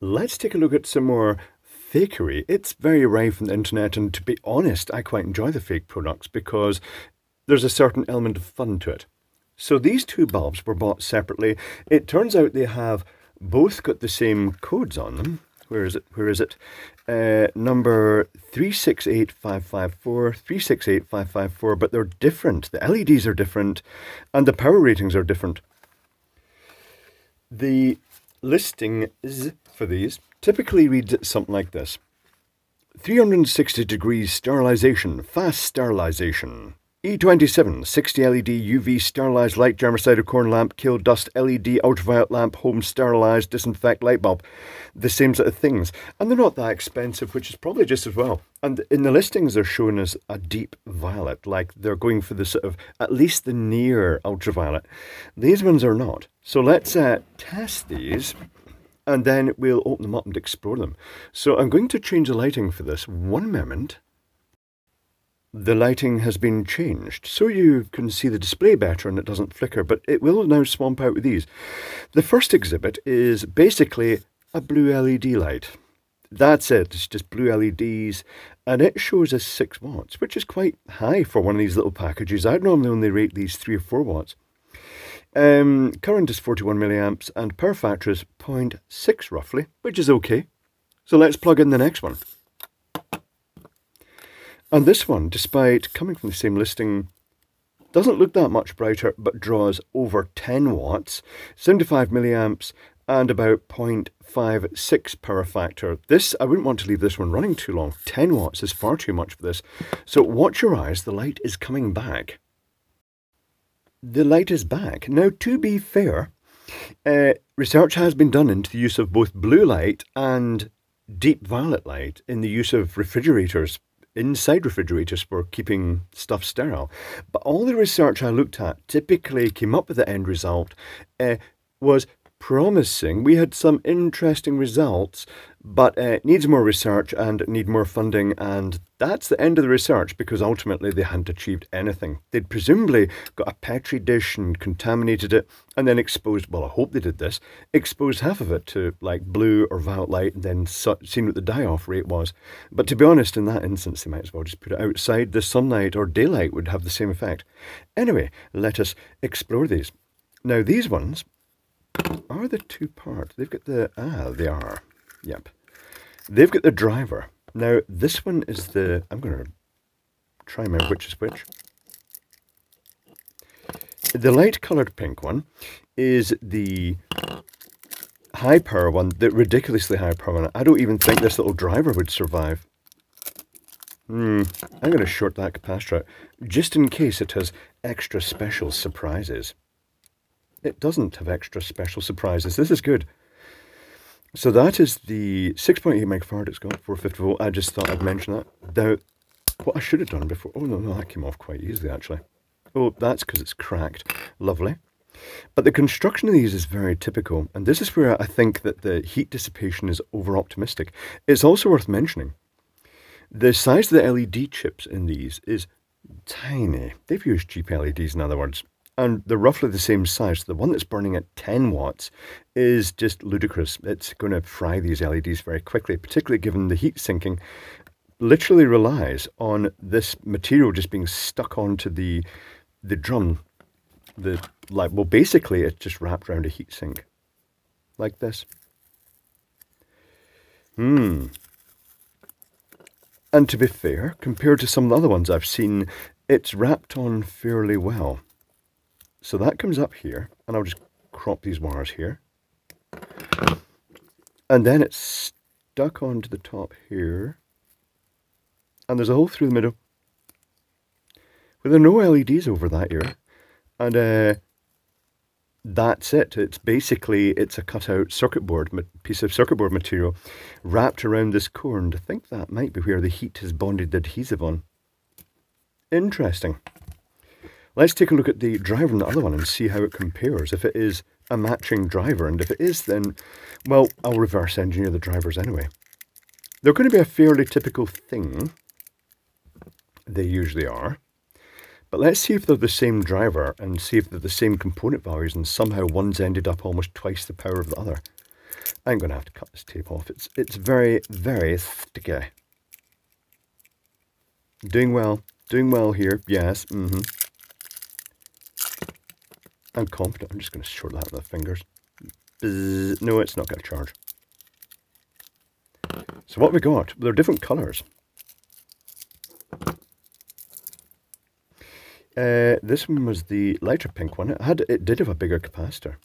Let's take a look at some more fakery. It's very rife on the internet, and to be honest, I quite enjoy the fake products because there's a certain element of fun to it. So these two bulbs were bought separately. It turns out they have both got the same codes on them. Where is it? Number 368554, 368554, but they're different. The LEDs are different, and the power ratings are different. The listings for these typically reads something like this. 360 degrees sterilization, fast sterilization. E27, 60 LED UV sterilized light germicide corn lamp, kill dust LED ultraviolet lamp, home sterilized disinfect light bulb. The same sort of things. And they're not that expensive, which is probably just as well. And in the listings, they're shown as a deep violet, like they're going for the sort of, at least the near ultraviolet. These ones are not. So let's test these, and then we'll open them up and explore them. So I'm going to change the lighting for this. One moment. The lighting has been changed, so you can see the display better and it doesn't flicker, but it will now swamp out with these. The first exhibit is basically a blue LED light. That's it, it's just blue LEDs, and it shows us 6 watts, which is quite high for one of these little packages. I'd normally only rate these 3 or 4 watts. Current is 41 milliamps, and power factor is 0.6 roughly, which is okay. So let's plug in the next one. And this one, despite coming from the same listing, doesn't look that much brighter, but draws over 10 watts, 75 milliamps, and about 0.56 power factor. This, I wouldn't want to leave this one running too long. 10 watts is far too much for this. So watch your eyes, the light is coming back. The light is back. Now, to be fair, research has been done into the use of both blue light and deep violet light in the use of refrigerators. Inside refrigerators for keeping stuff sterile. But all the research I looked at typically came up with the end result was promising. We had some interesting results, but needs more research and need more funding, and that's the end of the research because ultimately they hadn't achieved anything. They'd presumably got a petri dish and contaminated it and then exposed, well I hope they did this, exposed half of it to like blue or violet light and then seen what the die-off rate was. But to be honest, in that instance they might as well just put it outside. The sunlight or daylight would have the same effect. Anyway, let us explore these. Now these ones are the two-part. They've got the, they are, yep. They've got the driver. Now, this one is the, I'm going to try and remember which is which. The light-coloured pink one is the high-power one, the ridiculously high-power one. I don't even think this little driver would survive. I'm going to short that capacitor out, just in case it has extra special surprises. It doesn't have extra special surprises. This is good. So that is the 6.8 microfarad it's got, 450 volt. I just thought I'd mention that. Now, what I should have done before... Oh, no, that came off quite easily, actually. Oh, that's because it's cracked. Lovely. But the construction of these is very typical, and this is where I think that the heat dissipation is over-optimistic. It's also worth mentioning. The size of the LED chips in these is tiny. They've used cheap LEDs, in other words. And they're roughly the same size. The one that's burning at 10 watts is just ludicrous. It's going to fry these LEDs very quickly, particularly given the heat sinking literally relies on this material just being stuck onto the drum. The light, well, basically, it's just wrapped around a heat sink like this. And to be fair, compared to some of the other ones I've seen, it's wrapped on fairly well. So that comes up here, and I'll just crop these wires here. And then it's stuck onto the top here. And there's a hole through the middle. Well, there are no LEDs over that area. And that's it. It's basically, it's a cut-out circuit board, piece of circuit board material wrapped around this core. And I think that might be where the heat has bonded the adhesive on. Interesting. Let's take a look at the driver and the other one and see how it compares. If it is a matching driver, and if it is, then, well, I'll reverse engineer the drivers anyway. They're going to be a fairly typical thing. They usually are. But let's see if they're the same driver and see if they're the same component values and somehow one's ended up almost twice the power of the other. I'm going to have to cut this tape off. It's very, very sticky. Doing well here, yes, I'm confident, I'm just going to short that with the fingers. Bzzz. No, it's not going to charge. So what have we got? They're different colours. This one was the lighter pink one. It did have a bigger capacitor.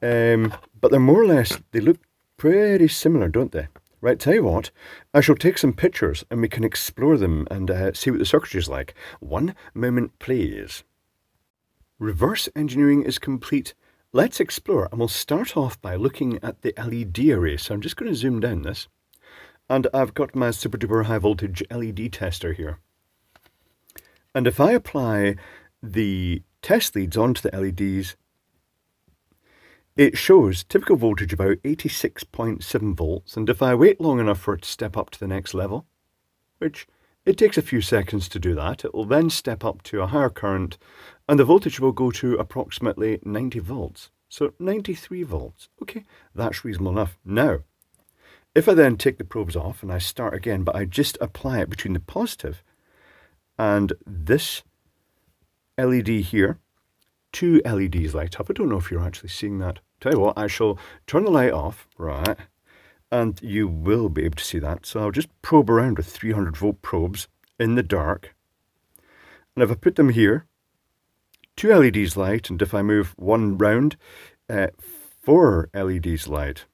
But they're more or less, they look pretty similar, don't they? Right, tell you what, I shall take some pictures and we can explore them and see what the circuitry is like. One moment, please. Reverse engineering is complete. Let's explore, and we'll start off by looking at the LED array. So I'm just going to zoom down this. And I've got my super duper high voltage LED tester here. And if I apply the test leads onto the LEDs, it shows typical voltage about 86.7 volts, and if I wait long enough for it to step up to the next level, which it takes a few seconds to do that, it will then step up to a higher current, and the voltage will go to approximately 90 volts. So 93 volts, okay, that's reasonable enough. Now, if I then take the probes off and I start again, but I just apply it between the positive and this LED here, two LEDs light up. I don't know if you're actually seeing that. Tell you what, I shall turn the light off, right, and you will be able to see that. So I'll just probe around with 300 volt probes in the dark. And if I put them here, two LEDs light, and if I move one round, four LEDs light.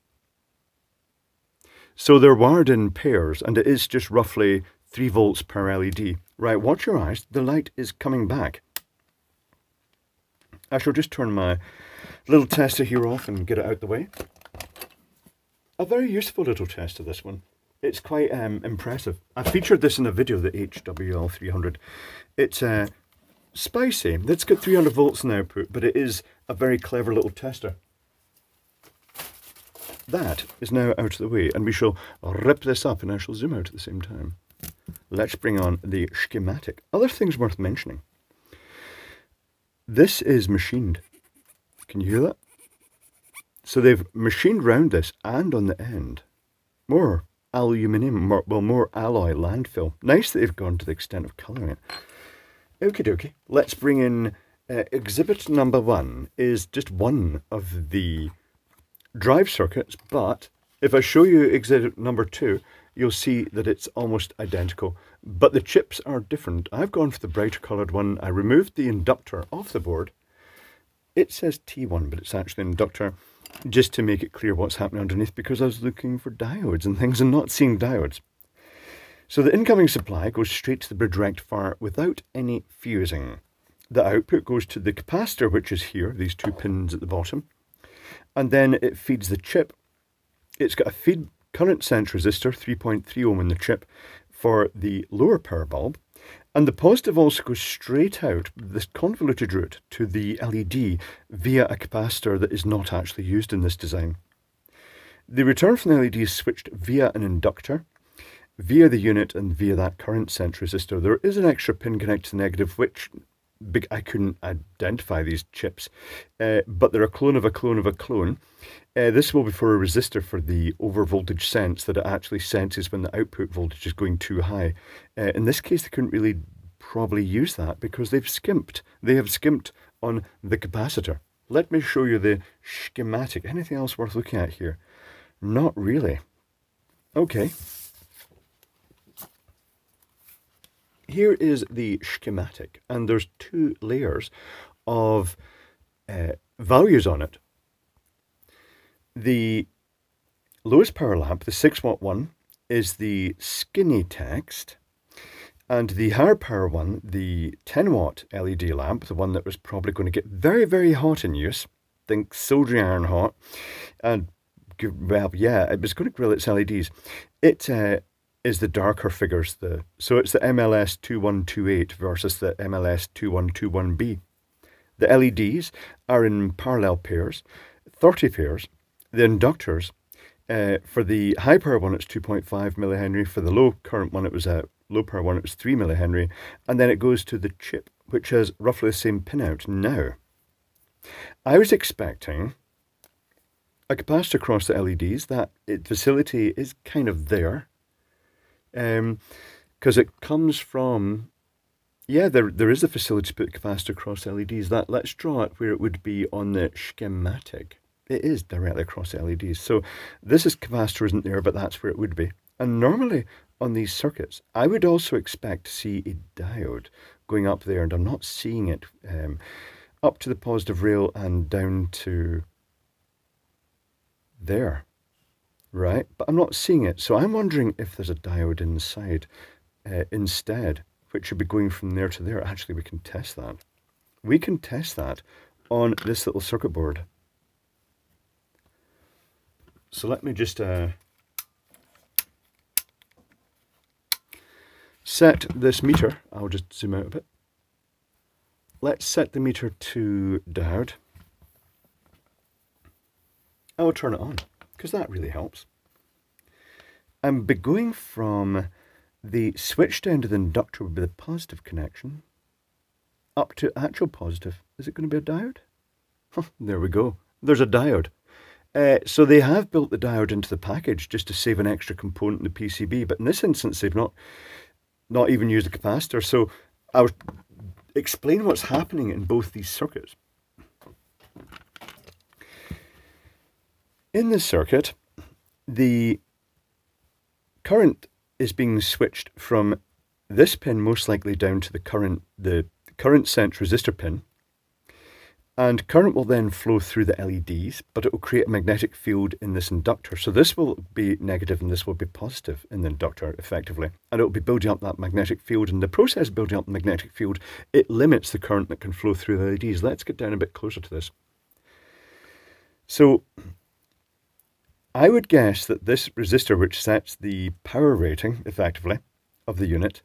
So they're wired in pairs, and it is just roughly 3 volts per LED. Right, watch your eyes, the light is coming back. I shall just turn my little tester here off and get it out the way. A very useful little tester, this one. It's quite impressive. I featured this in a video, the HWL300. It's spicy. That's got 300 volts in output, but it is a very clever little tester. That is now out of the way, and we shall rip this up, and I shall zoom out at the same time. Let's bring on the schematic. Other things worth mentioning. This is machined. Can you hear that? So they've machined round this and on the end. More aluminium, more alloy landfill. Nice that they've gone to the extent of colouring it. Okie dokie. Let's bring in exhibit number one. Is just one of the drive circuits, but if I show you exhibit number two, you'll see that it's almost identical. But the chips are different. I've gone for the brighter coloured one. I removed the inductor off the board. It says T1, but it's actually an inductor, just to make it clear what's happening underneath, because I was looking for diodes and things and not seeing diodes. So the incoming supply goes straight to the bridge rectifier without any fusing. The output goes to the capacitor, which is here, these two pins at the bottom, and then it feeds the chip. It's got a feed current sense resistor, 3.3 ohm in the chip, for the lower power bulb, and the positive also goes straight out this convoluted route to the LED via a capacitor that is not actually used in this design. The return from the LED is switched via an inductor, via the unit, and via that current sense resistor. There is an extra pin connected to the negative, which I couldn't identify these chips, but they're a clone of a clone of a clone. This will be for a resistor for the overvoltage sense that it actually senses when the output voltage is going too high. In this case, they couldn't really probably use that because they've skimped. They have skimped on the capacitor. Let me show you the schematic. Anything else worth looking at here? Not really. Okay. Here is the schematic, and there's two layers of values on it. The lowest power lamp, the 6-watt one, is the skinny text, and the higher power one, the 10-watt LED lamp, the one that was probably going to get very, very hot in use, think soldering iron hot, and, well, yeah, it was going to grill its LEDs. It is the darker figures, so it's the MLS 2128 versus the MLS 2121B. The LEDs are in parallel pairs, 30 pairs. The inductors, for the high power one it's 2.5 millihenry, for the low current one it was a low power one it was 3 millihenry, and then it goes to the chip, which has roughly the same pinout. Now, I was expecting I capacitors across the LEDs. That facility is kind of there, because it comes from, yeah, there is a facility to put capacitor across LEDs. That, let's draw it where it would be on the schematic. It is directly across LEDs. So this is capacitor isn't there, but that's where it would be. And normally on these circuits, I would also expect to see a diode going up there, and I'm not seeing it, up to the positive rail and down to there, right? But I'm not seeing it, so I'm wondering if there's a diode inside instead, which should be going from there to there. Actually, we can test that. We can test that on this little circuit board. So let me just set this meter. I'll just zoom out a bit. Let's set the meter to diode. I'll turn it on, because that really helps. I'm going from the switch down to the inductor would be the positive connection, up to actual positive. Is it going to be a diode? Huh, there we go. There's a diode. So they have built the diode into the package just to save an extra component in the PCB, but in this instance they've not even used the capacitor. So I'll explain what's happening in both these circuits. In this circuit, the current is being switched from this pin most likely down to the current sense resistor pin, and current will then flow through the LEDs, but it will create a magnetic field in this inductor. So this will be negative and this will be positive in the inductor effectively, and it will be building up that magnetic field. In the process of building up the magnetic field, it limits the current that can flow through the LEDs. Let's get down a bit closer to this. So I would guess that this resistor, which sets the power rating, effectively, of the unit,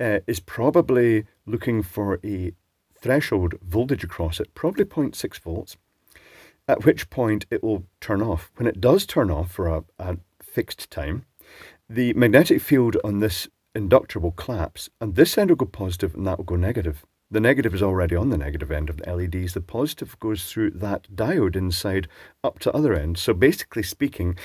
is probably looking for a threshold voltage across it, probably 0.6 volts, at which point it will turn off. When it does turn off for a fixed time, the magnetic field on this inductor will collapse, and this end will go positive and that will go negative. The negative is already on the negative end of the LEDs. The positive goes through that diode inside up to other end. So basically speaking,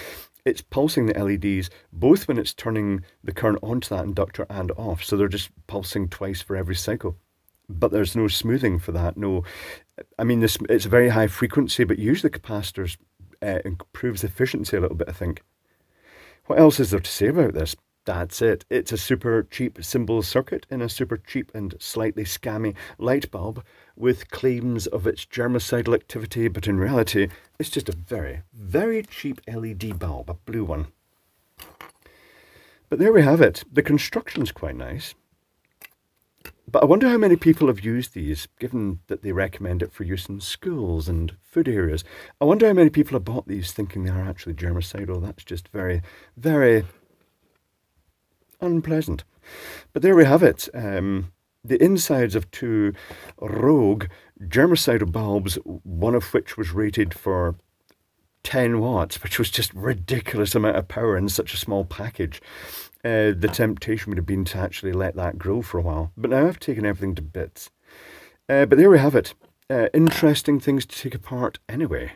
it's pulsing the LEDs both when it's turning the current onto that inductor and off. So they're just pulsing twice for every cycle. But there's no smoothing for that. No, I mean, this, it's a very high frequency, but usually capacitors improves efficiency a little bit, I think. What else is there to say about this? That's it. It's a super cheap symbol circuit in a super cheap and slightly scammy light bulb with claims of its germicidal activity, but in reality, it's just a very, very cheap LED bulb, a blue one. But there we have it. The construction's quite nice. But I wonder how many people have used these, given that they recommend it for use in schools and food areas. I wonder how many people have bought these thinking they are actually germicidal. That's just very, very unpleasant. But there we have it. The insides of two rogue germicidal bulbs, one of which was rated for 10 watts, which was just ridiculous amount of power in such a small package. The temptation would have been to actually let that grow for a while. But now I've taken everything to bits. But there we have it. Interesting things to take apart anyway.